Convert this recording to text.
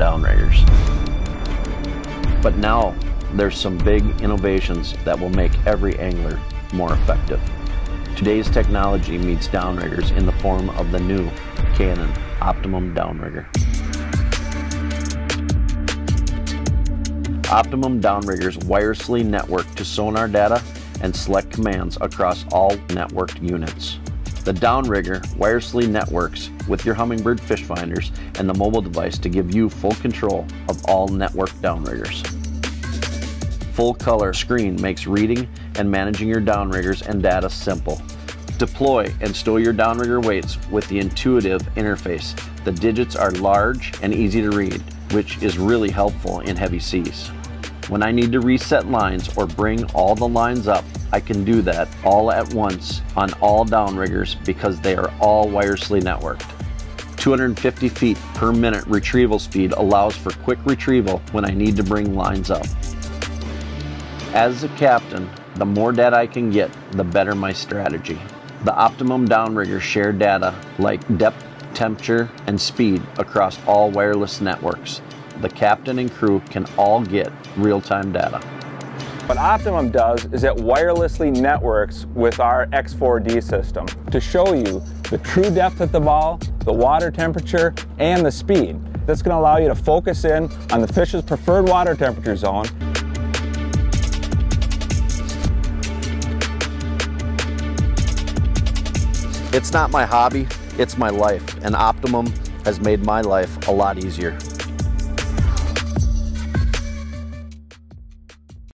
and downrigers. But now there's some big innovations that will make every angler more effective. Today's technology meets downriggers in the form of the new Canon Optimum downrigger. Optimum downriggers wirelessly network to sonar data and select commands across all networked units. The downrigger wirelessly networks with your Hummingbird fish finders and the mobile device to give you full control of all networked downriggers. Full color screen makes reading and managing your downriggers and data simple. Deploy and stow your downrigger weights with the intuitive interface. The digits are large and easy to read, which is really helpful in heavy seas. When I need to reset lines or bring all the lines up, I can do that all at once on all downriggers because they are all wirelessly networked. 250 feet per minute retrieval speed allows for quick retrieval when I need to bring lines up. As a captain, the more data I can get, the better my strategy. The Optimum downriggers share data like depth, temperature, and speed across all wireless networks. The captain and crew can all get real-time data. What Optimum does is it wirelessly networks with our X4D system to show you the true depth of the ball, the water temperature, and the speed. That's going to allow you to focus in on the fish's preferred water temperature zone. It's not my hobby, it's my life, and Optimum has made my life a lot easier.